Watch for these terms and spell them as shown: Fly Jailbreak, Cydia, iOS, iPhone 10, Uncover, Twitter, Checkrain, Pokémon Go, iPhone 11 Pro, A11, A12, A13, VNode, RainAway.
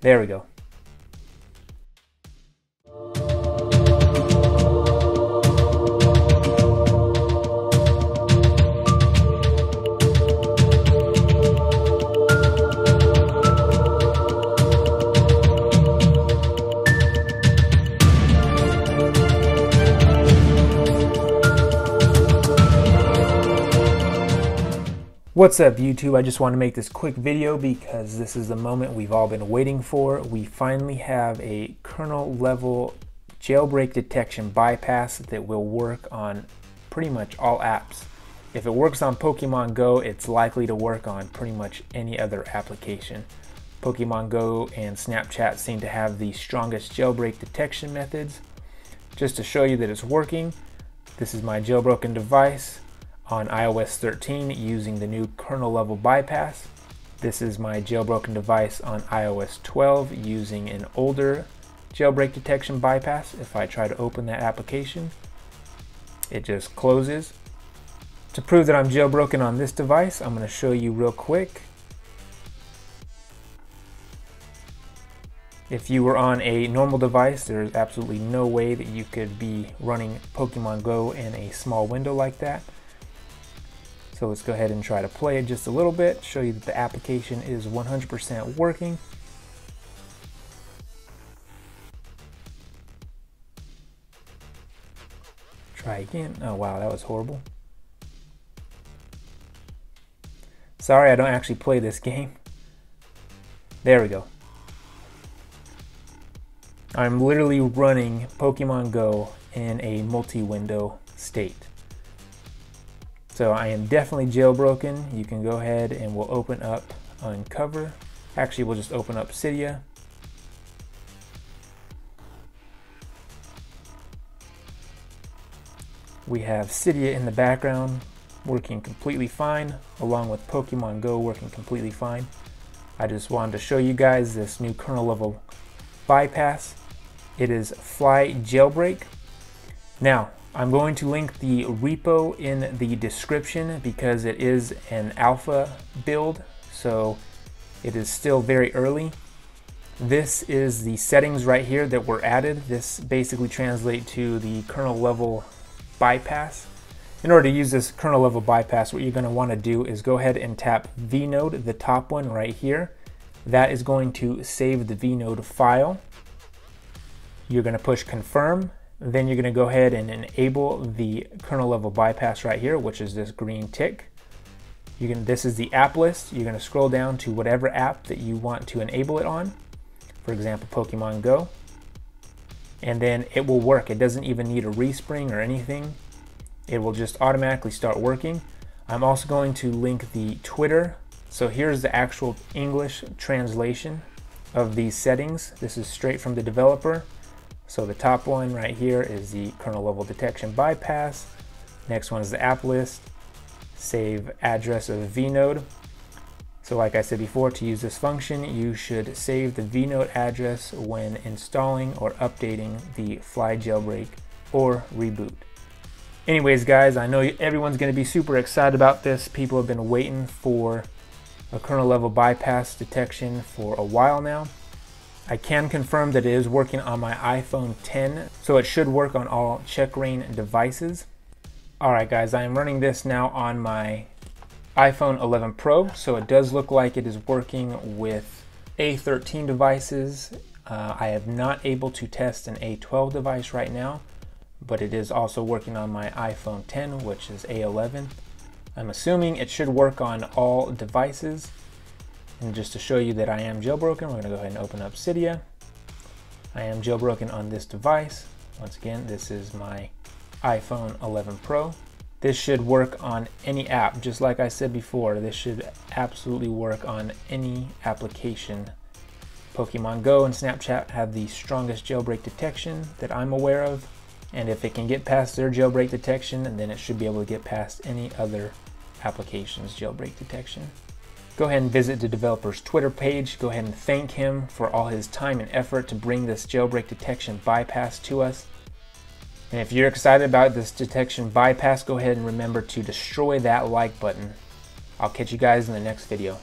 There we go. What's up YouTube? I just want to make this quick video because this is the moment we've all been waiting for. We finally have a kernel level jailbreak detection bypass that will work on pretty much all apps. If it works on Pokemon Go, it's likely to work on pretty much any other application. Pokemon Go and Snapchat seem to have the strongest jailbreak detection methods. Just to show you that it's working, this is my jailbroken device on iOS 13 using the new kernel level bypass. This is my jailbroken device on iOS 12 using an older jailbreak detection bypass. If I try to open that application, it just closes. To prove that I'm jailbroken on this device, I'm going to show you real quick. If you were on a normal device, there's absolutely no way that you could be running Pokemon Go in a small window like that. So let's go ahead and try to play it just a little bit, show you that the application is 100% working. Try again. Oh wow, that was horrible. Sorry, I don't actually play this game. There we go. I'm literally running Pokemon Go in a multi-window state. So I am definitely jailbroken. You can go ahead and we'll open up Uncover. Actually, we'll just open up Cydia. We have Cydia in the background working completely fine, along with Pokemon Go working completely fine. I just wanted to show you guys this new kernel level bypass. It is Fly Jailbreak. Now, I'm going to link the repo in the description because it is an alpha build, so it is still very early. This is the settings right here that were added. This basically translates to the kernel level bypass. In order to use this kernel level bypass, what you're going to want to do is go ahead and tap VNode, the top one right here. That is going to save the VNode file. You're going to push confirm. Then you're going to go ahead and enable the kernel level bypass right here, which is this green tick. This is the app list. You're going to scroll down to whatever app that you want to enable it on. For example, Pokemon Go. And then it will work. It doesn't even need a respring or anything. It will just automatically start working. I'm also going to link the Twitter. So here's the actual English translation of these settings. This is straight from the developer. So the top one right here is the kernel level detection bypass. Next one is the app list, save address of VNode. So like I said before, to use this function, you should save the VNode address when installing or updating the Fly Jailbreak or reboot. Anyways guys, I know everyone's gonna be super excited about this. People have been waiting for a kernel level bypass detection for a while now. I can confirm that it is working on my iPhone 10, so it should work on all Checkrain devices. Alright guys, I am running this now on my iPhone 11 Pro, so it does look like it is working with A13 devices. I am not able to test an A12 device right now, but it is also working on my iPhone 10, which is A11. I'm assuming it should work on all devices. And just to show you that I am jailbroken, we're going to go ahead and open up Cydia. I am jailbroken on this device. Once again, this is my iPhone 11 Pro. This should work on any app. Just like I said before, this should absolutely work on any application. Pokemon Go and Snapchat have the strongest jailbreak detection that I'm aware of. And if it can get past their jailbreak detection, then it should be able to get past any other application's jailbreak detection. Go ahead and visit the developer's Twitter page. Go ahead and thank him for all his time and effort to bring this jailbreak detection bypass to us. And if you're excited about this detection bypass, go ahead and remember to destroy that like button. I'll catch you guys in the next video.